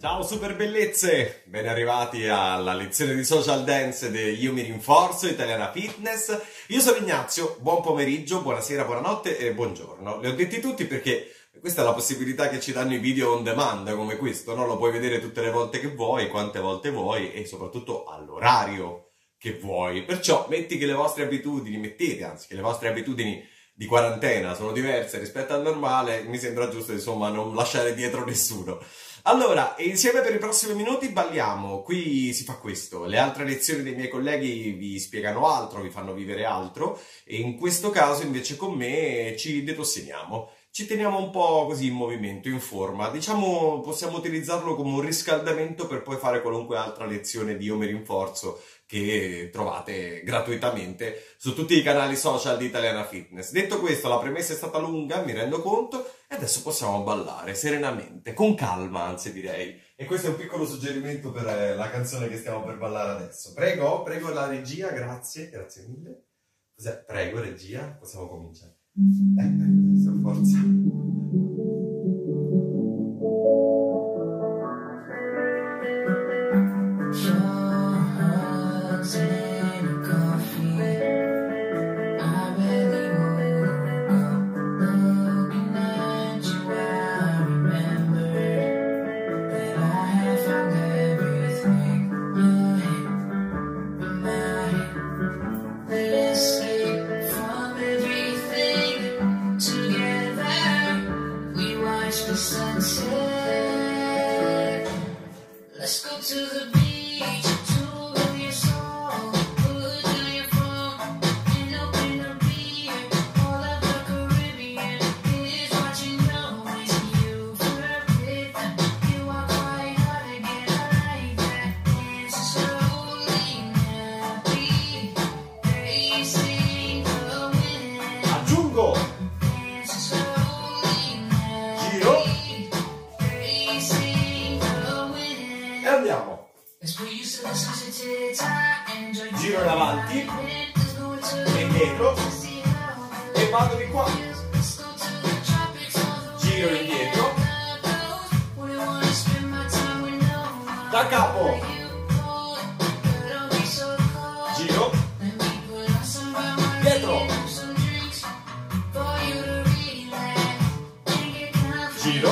Ciao super bellezze, ben arrivati alla lezione di social dance di Io mi rinforzo, Italiana Fitness. Io sono Ignazio, buon pomeriggio, buonasera, buonanotte e buongiorno. Li ho detti tutti perché questa è la possibilità che ci danno i video on demand come questo, no? Lo puoi vedere tutte le volte che vuoi, quante volte vuoi e soprattutto all'orario che vuoi. Perciò metti che le vostre abitudini, che le vostre abitudini di quarantena sono diverse rispetto al normale, mi sembra giusto insomma non lasciare dietro nessuno. Allora, insieme per i prossimi minuti balliamo, qui si fa questo, le altre lezioni dei miei colleghi vi spiegano altro, vi fanno vivere altro e in questo caso invece con me ci detossiniamo, ci teniamo un po' così in movimento, in forma, diciamo possiamo utilizzarlo come un riscaldamento per poi fare qualunque altra lezione di Io mi rinforzo che trovate gratuitamente su tutti i canali social di Italiana Fitness. Detto questo, la premessa è stata lunga, mi rendo conto, e adesso possiamo ballare serenamente, con calma anzi direi. E questo è un piccolo suggerimento per la canzone che stiamo per ballare adesso. Prego, prego la regia, grazie, grazie mille. Cos'è? Prego regia, possiamo cominciare. Forza. Giro in avanti e indietro e vado di qua, giro indietro da capo, giro dietro, giro.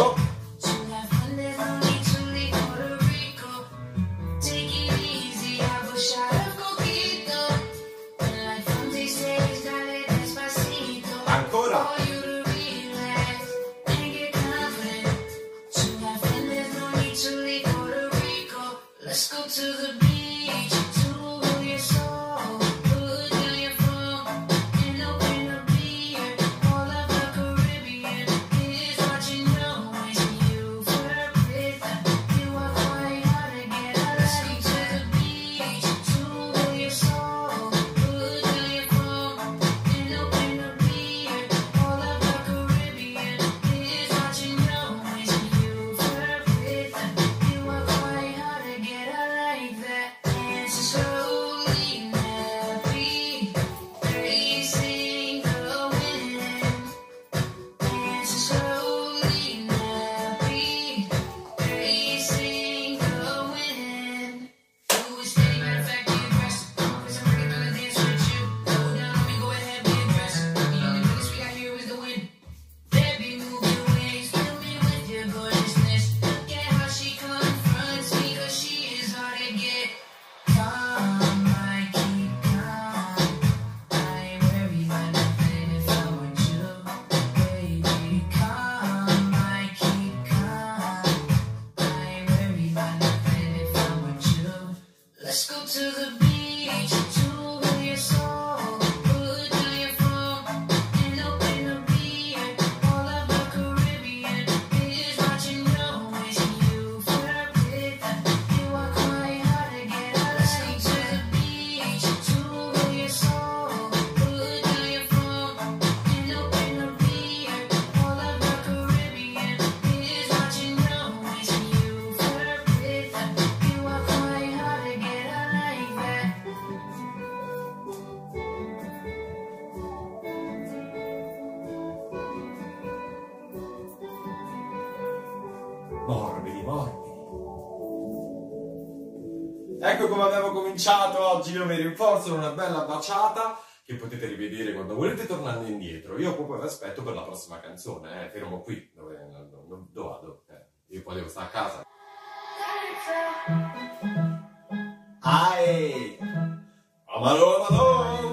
Ecco come abbiamo cominciato oggi Io mi rinforzo, una bella baciata che potete rivedere quando volete tornando indietro. Io poi vi aspetto per la prossima canzone, fermo qui, dove vado? Io poi devo stare a casa. Ae! Amalo, amalo!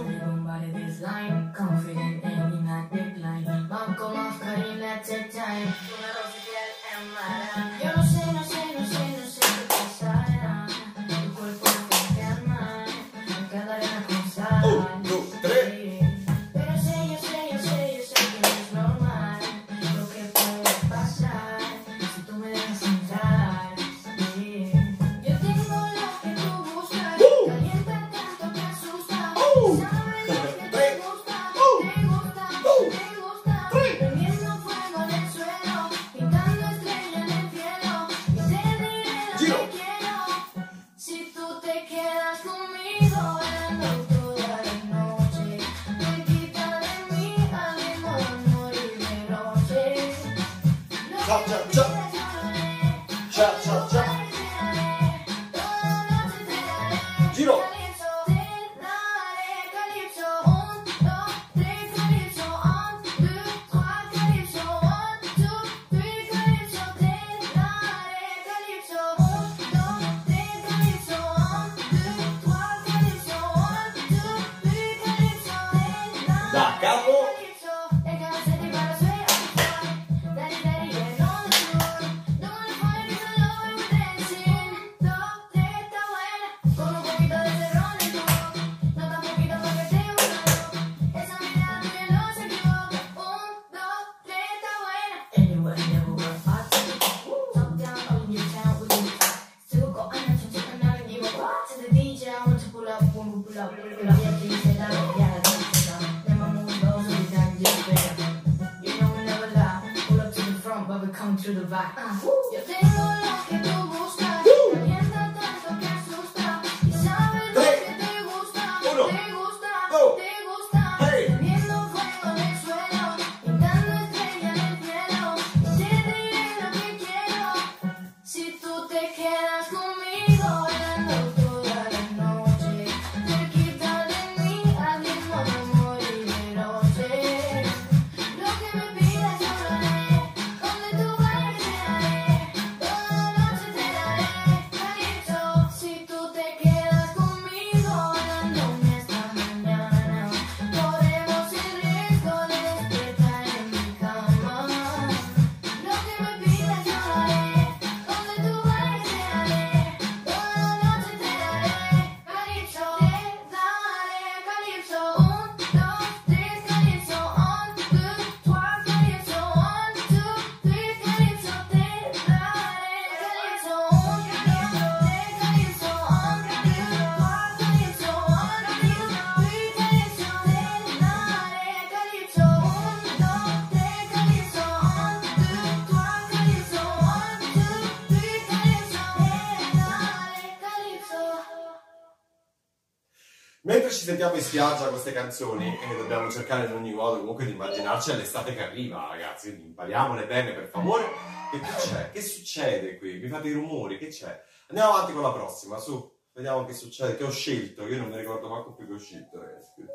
Ci sentiamo in spiaggia queste canzoni e ne dobbiamo cercare in ogni modo comunque di immaginarci all'estate che arriva, ragazzi, quindi impariamole bene per favore. E che c'è? Che succede qui? Mi fate i rumori, che c'è? Andiamo avanti con la prossima, su, vediamo che succede, che ho scelto, io non mi ricordo manco più che ho scelto, ragazzi.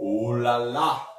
Oh la la!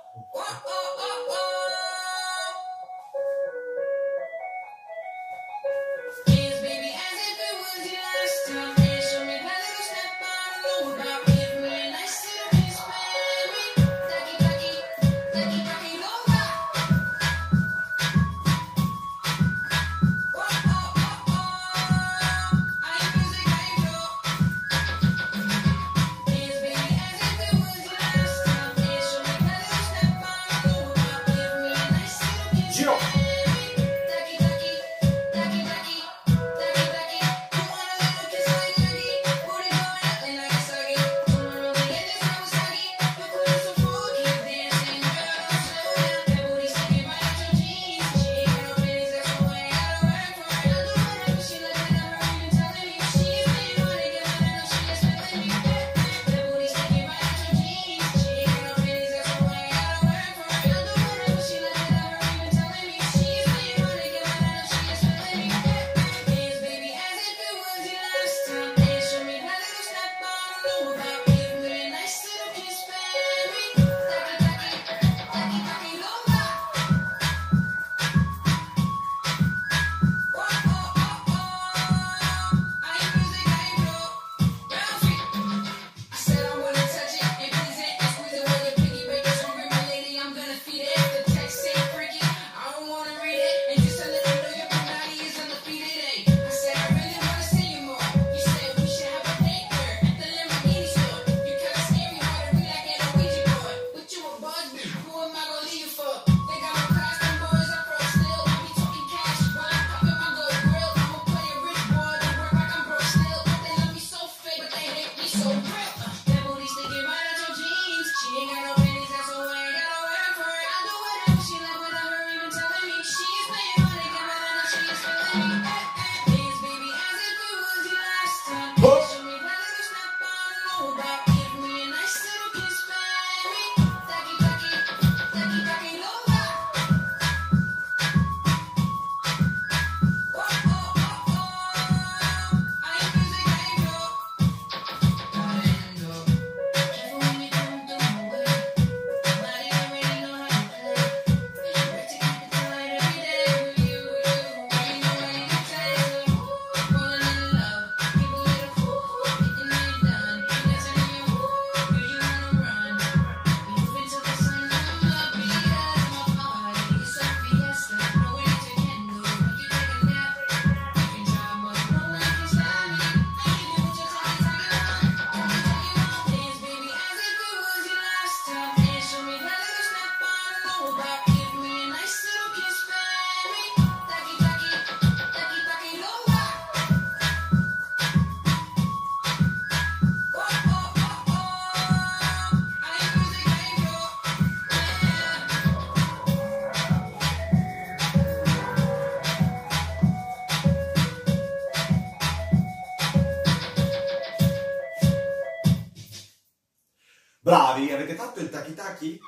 Bravi, avete fatto il taki taki?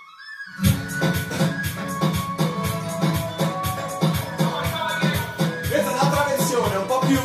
Questa è un'altra versione, un po' più...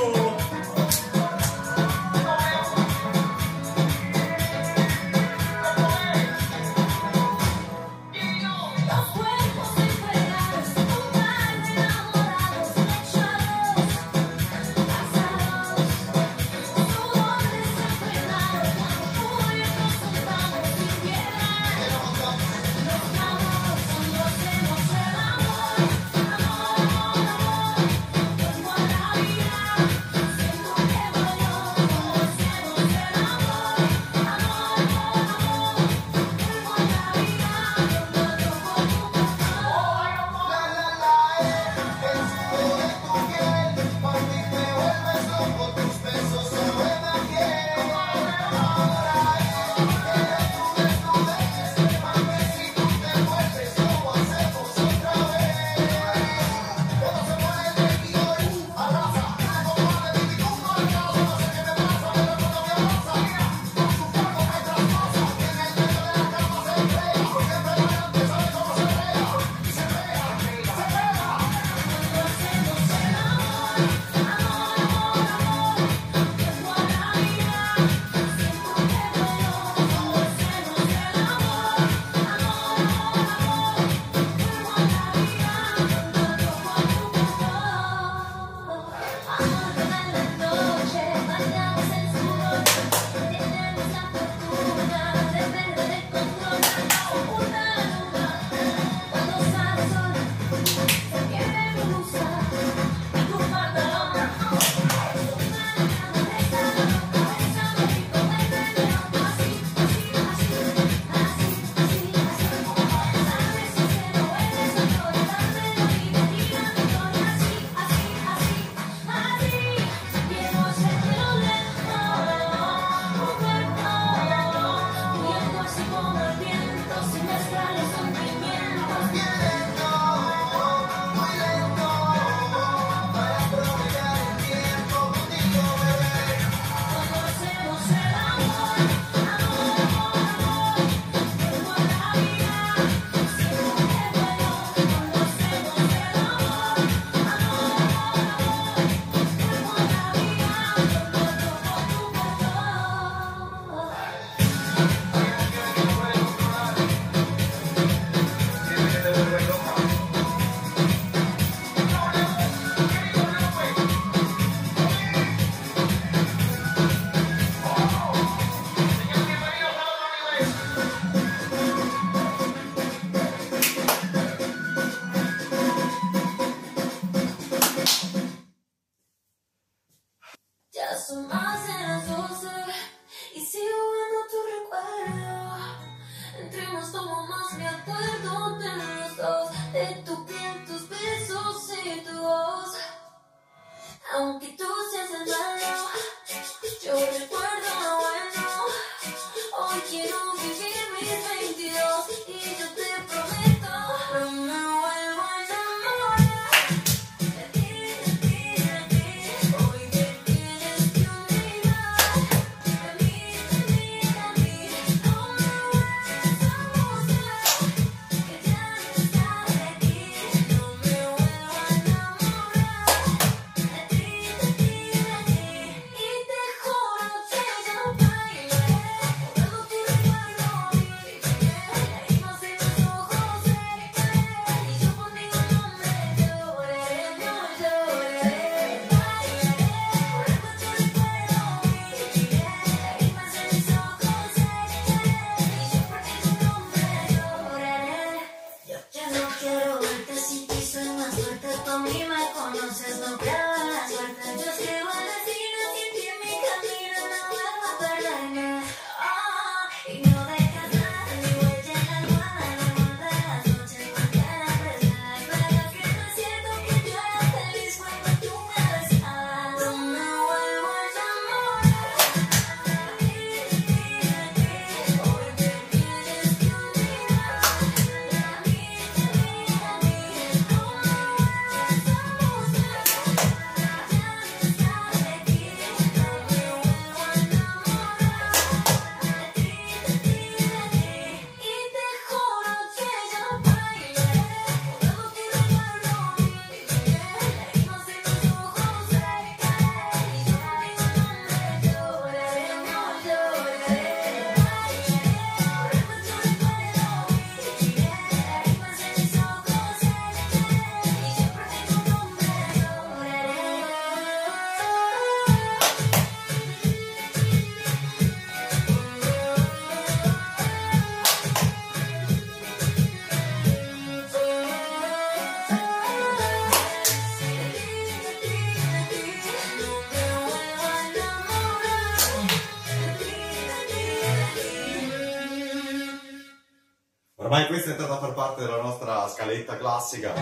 Ormai questa è entrata a far parte della nostra scaletta classica.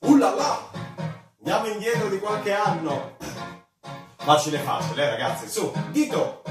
Ullala! Andiamo indietro di qualche anno. Facile facile, ragazzi, su, dito!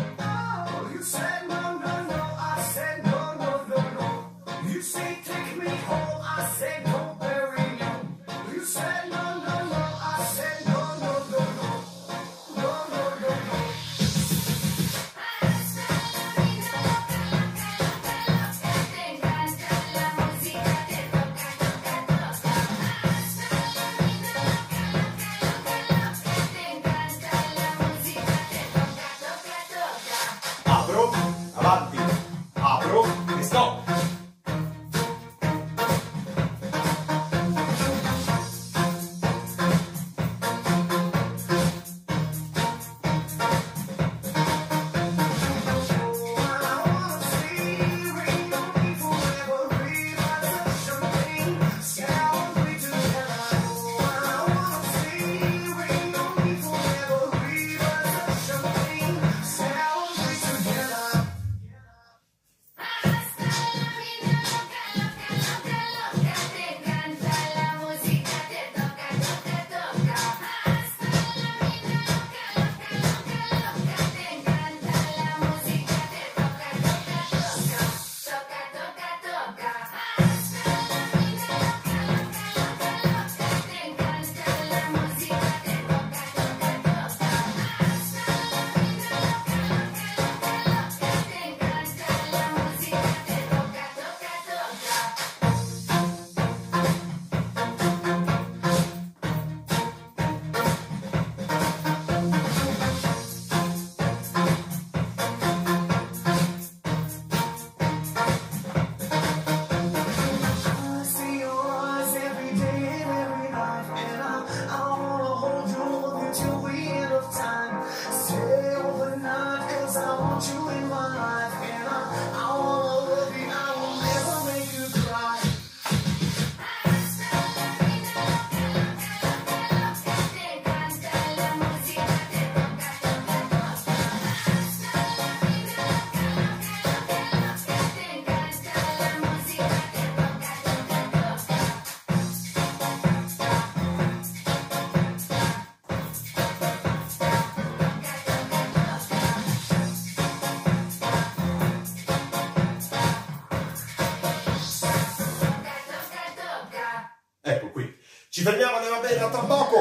Ci fermiamo, andiamo bene, tra poco!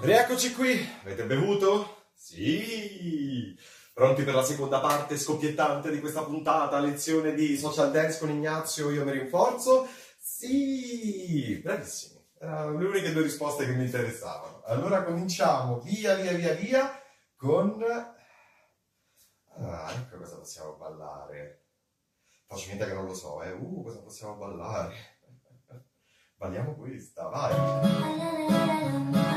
Rieccoci qui! Avete bevuto? Sì! Pronti per la seconda parte scoppiettante di questa puntata, lezione di Social Dance con Ignazio, Io mi rinforzo? Sì! Bravissimi! Erano le uniche due risposte che mi interessavano. Allora cominciamo, via, con... Ah, ecco cosa possiamo ballare... Faccio finta che non lo so, cosa possiamo ballare? Balliamo questa, vai! Yeah.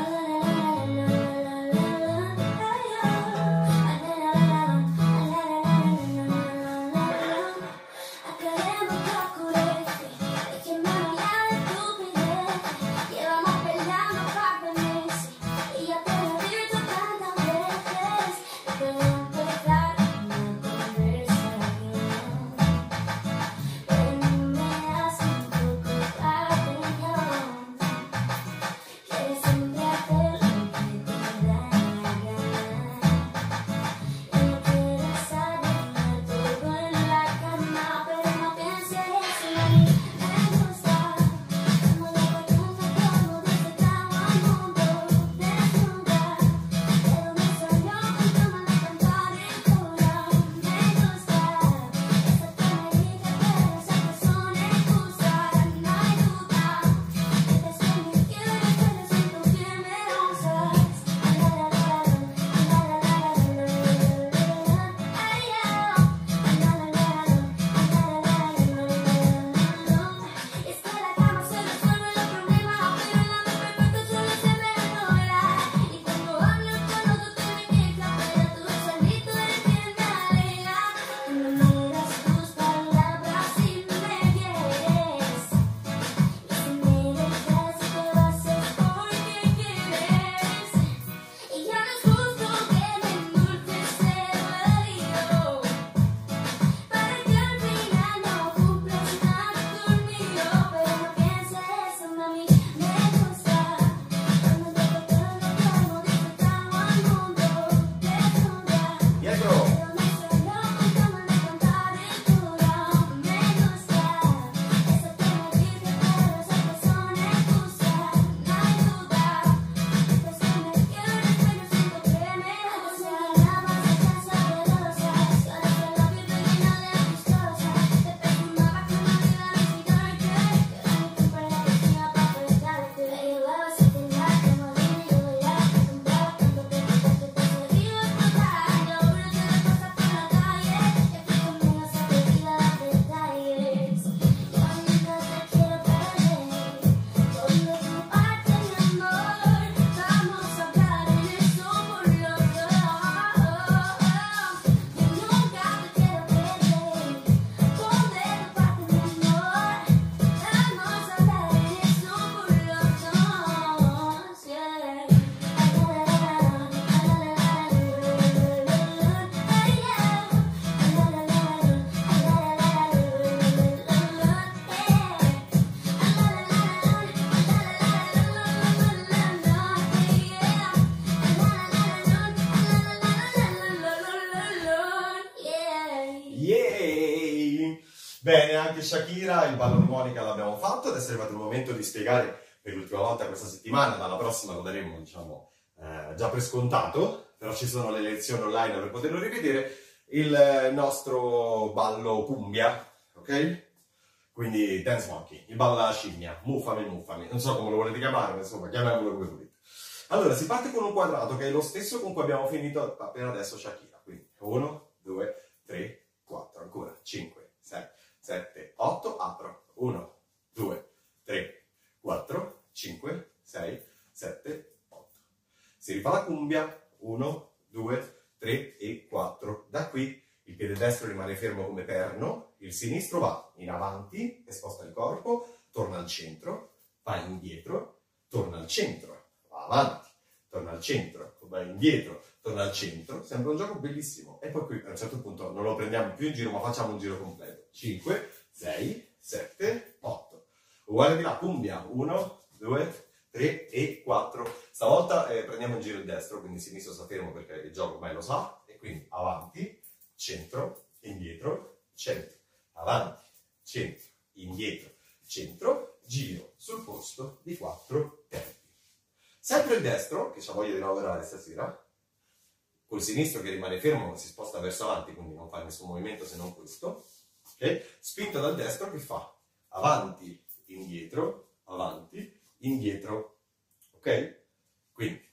Bene, anche Shakira, il ballo armonica l'abbiamo fatto, adesso è arrivato il momento di spiegare per l'ultima volta questa settimana, dalla prossima lo daremo, diciamo, già per scontato, però ci sono le lezioni online per poterlo rivedere, il nostro ballo cumbia, ok? Quindi Dance Monkey, il ballo della scimmia, muffami muffami, non so come lo volete chiamare, ma insomma chiamiamolo come volete. Allora, si parte con un quadrato che è lo stesso con cui abbiamo finito appena adesso Shakira, quindi 1, 2, 3, 4, ancora, 5, 6, 7, 8, apro, 1, 2, 3, 4, 5, 6, 7, 8. Si rifà la cumbia, 1, 2, 3 e 4. Da qui il piede destro rimane fermo come perno, il sinistro va in avanti e sposta il corpo, torna al centro, va indietro, torna al centro, va avanti, torna al centro, va indietro, torna al centro. Sembra un gioco bellissimo. E poi qui a un certo punto non lo prendiamo più in giro, ma facciamo un giro completo. 5, 6, 7, 8. Uguale di là, cumbia. 1, 2, 3 e 4. Stavolta prendiamo in giro il destro, quindi il sinistro sta fermo perché il gioco ormai lo sa. E quindi avanti, centro, indietro, centro, avanti, centro, indietro, centro, giro sul posto di 4 tempi. Sempre il destro, che ci ha voglia di lavorare stasera, col sinistro che rimane fermo, si sposta verso avanti, quindi non fa nessun movimento se non questo, okay? Spinto dal destro che fa avanti, indietro, ok? Quindi,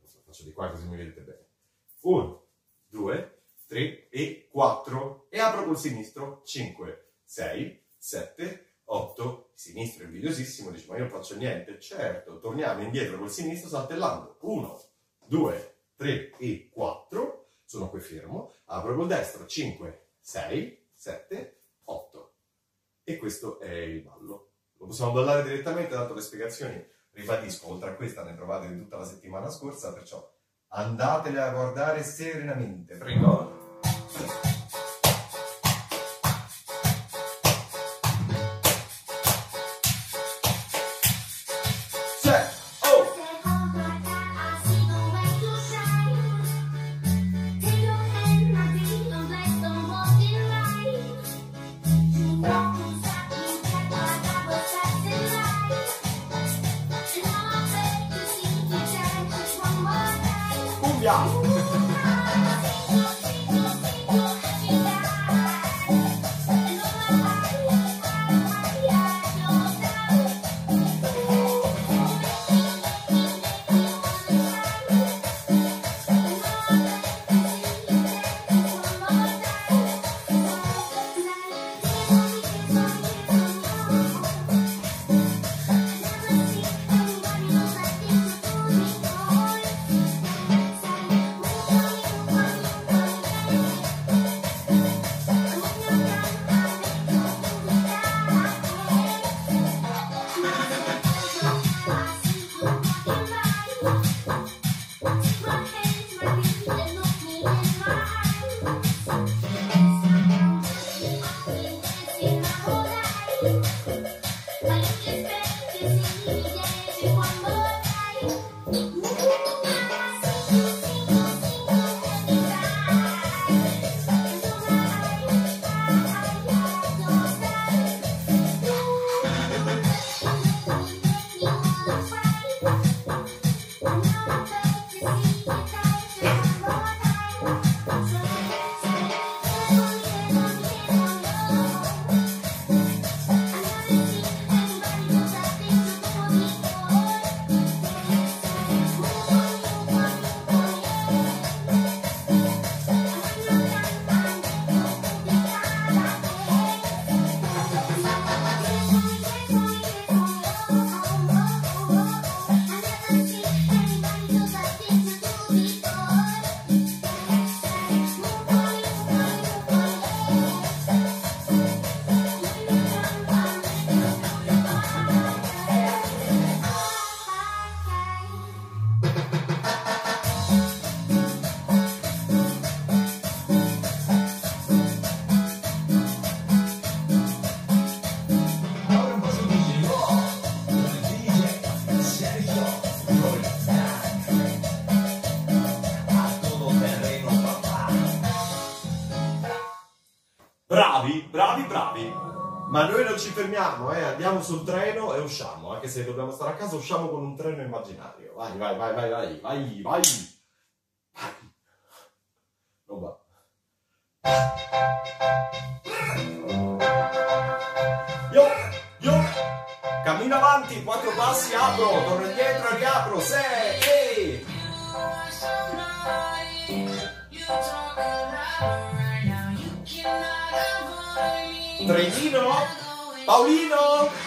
lo faccio di qua così mi vedete bene, 1, 2, 3 e 4, e apro col sinistro, 5, 6, 7, 8, sinistro invidiosissimo, dice ma io non faccio niente, certo, torniamo indietro col sinistro saltellando, 1, 2, 3 e 4, sono qui fermo, apro col destro, 5, 6, 7, 8, e questo è il ballo. Lo possiamo ballare direttamente, dato le spiegazioni, ribadisco, oltre a questa ne trovate di tutta la settimana scorsa, perciò andatele a guardare serenamente, prego. bravi, bravi, bravi. Ma noi non ci fermiamo, andiamo sul treno e usciamo. Anche se dobbiamo stare a casa, usciamo con un treno immaginario. Vai, vai, vai, vai, vai, vai, vai. Non va. Cammino avanti, 4 passi, apro, torno indietro, riapro, 6, ehi! Trenino, Paolino!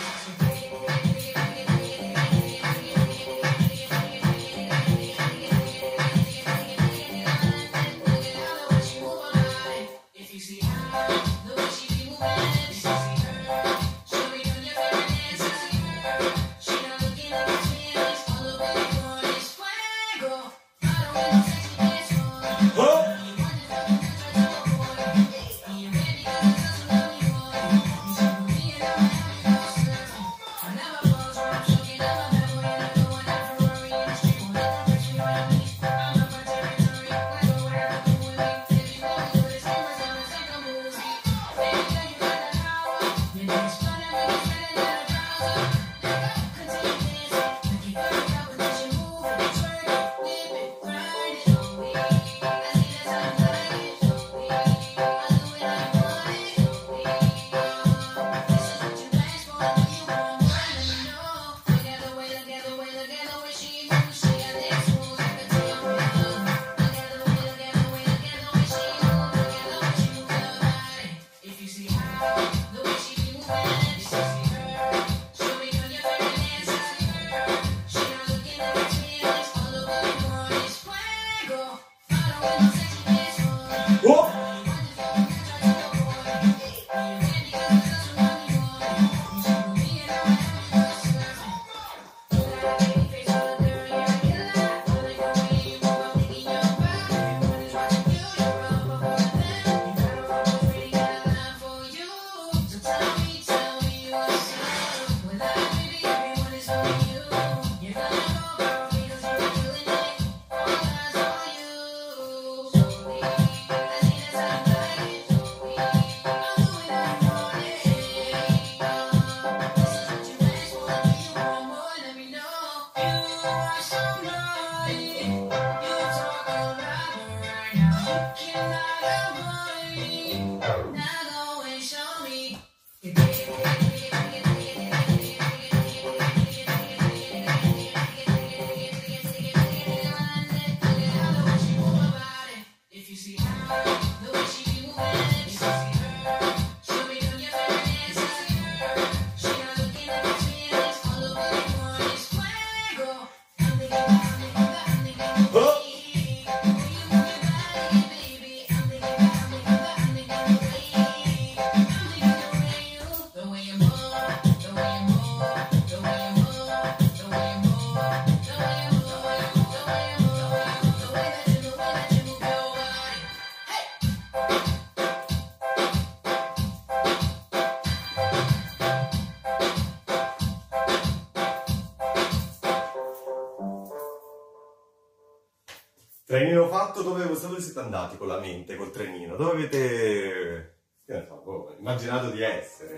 Trenino fatto, dove siete andati con la mente, col trenino? Dove avete, che ne so, voi, immaginato di essere,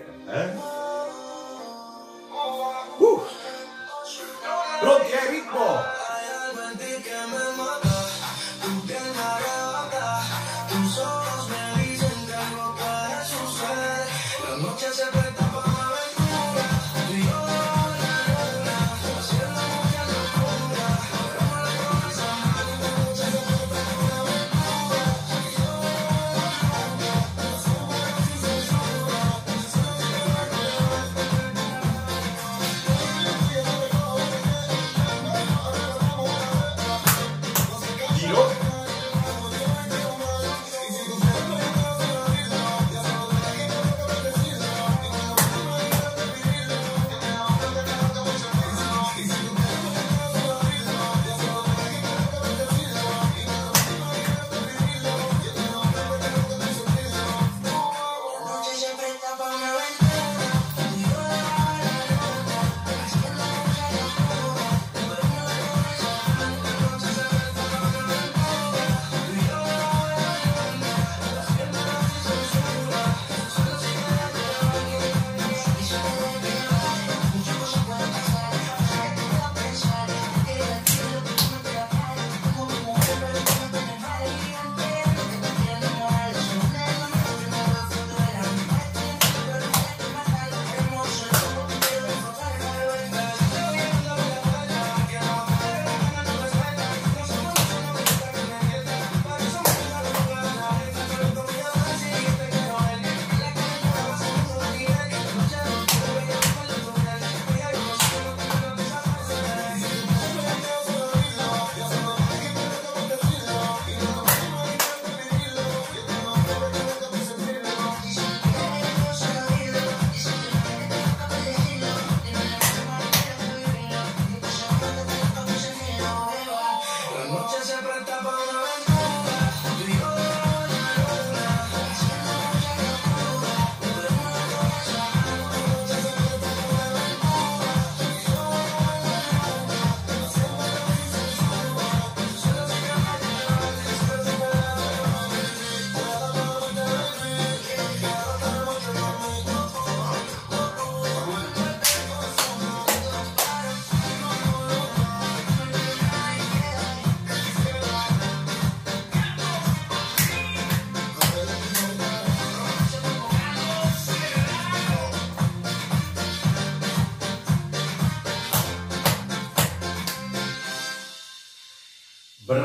Pronti, ritmo!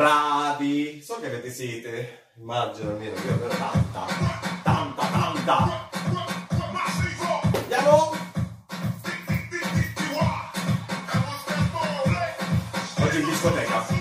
bravi, so che avete sete, immagino almeno che avete tanta. Andiamo! Oggi in discoteca.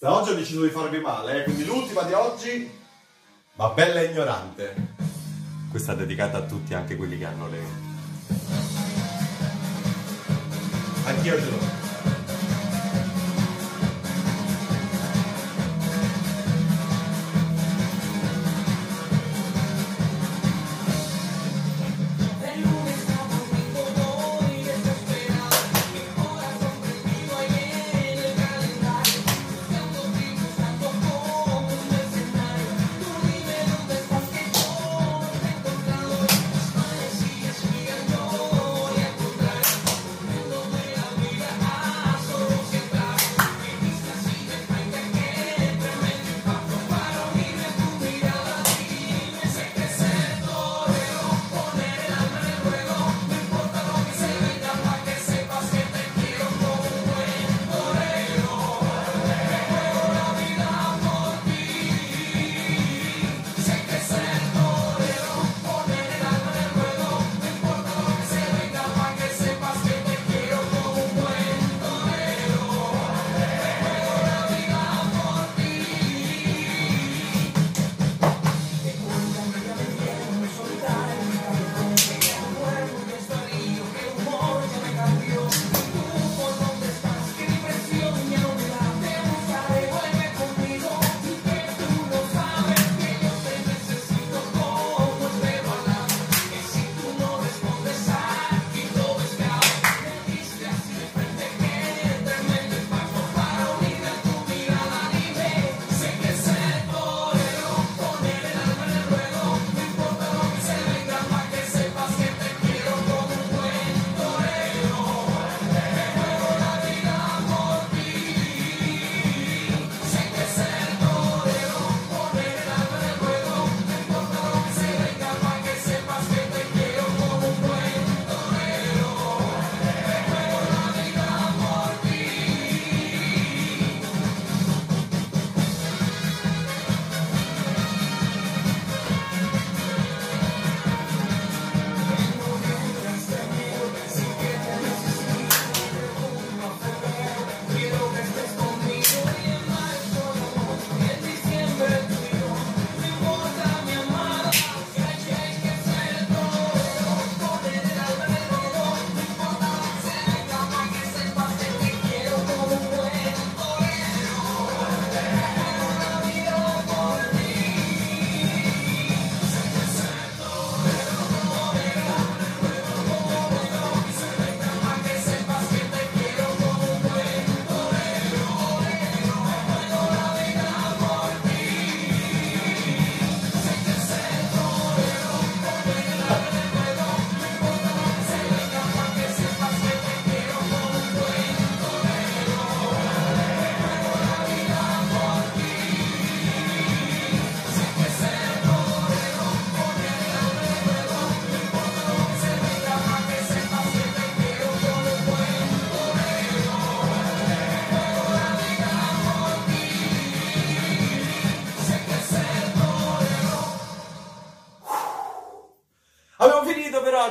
Da oggi ho deciso di farvi male, quindi l'ultima di oggi va bella e ignorante. Questa è dedicata a tutti, anche quelli che hanno le... Anch'io ce l'ho.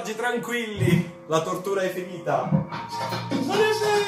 Oggi tranquilli, la tortura è finita. Non è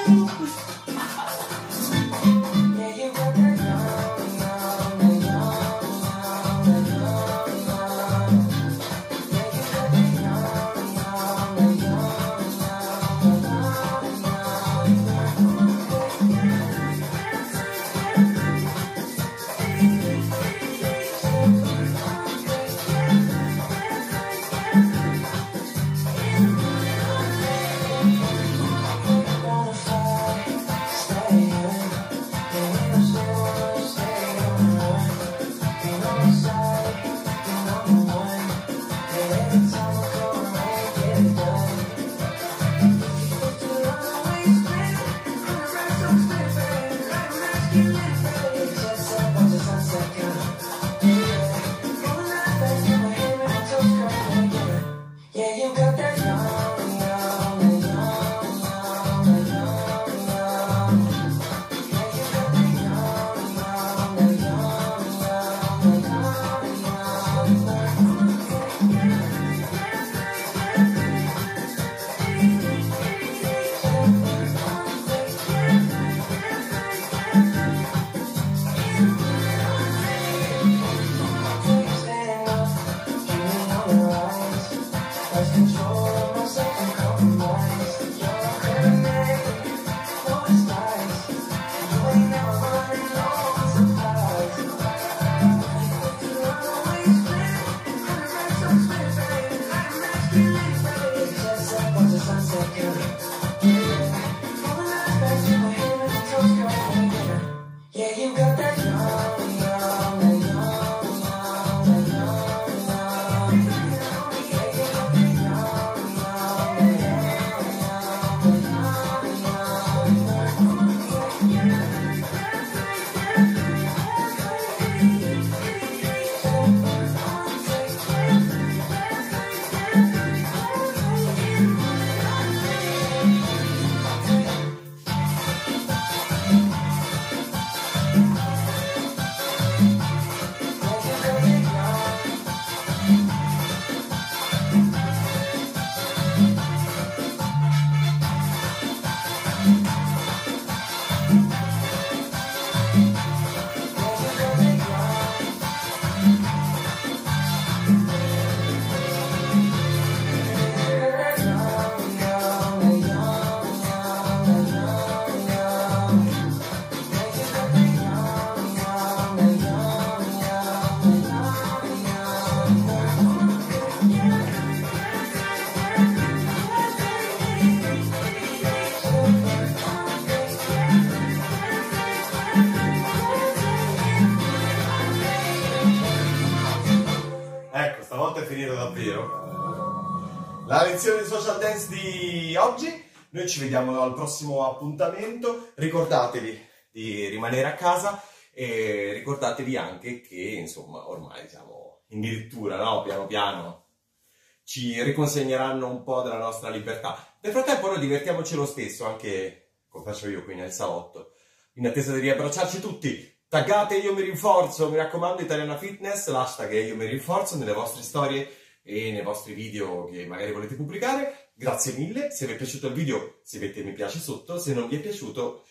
vero. La lezione social dance di oggi, noi ci vediamo al prossimo appuntamento, ricordatevi di rimanere a casa e ricordatevi anche che insomma ormai siamo in dirittura, no? Piano piano ci riconsegneranno un po' della nostra libertà. Nel frattempo noi divertiamoci lo stesso, anche come faccio io qui nel salotto, in attesa di riabbracciarci tutti. Taggate Io Mi Rinforzo, mi raccomando, Italiana Fitness, l'hashtag Io Mi Rinforzo nelle vostre storie e nei vostri video che magari volete pubblicare. Grazie mille, se vi è piaciuto il video, se mettete mi piace sotto, se non vi è piaciuto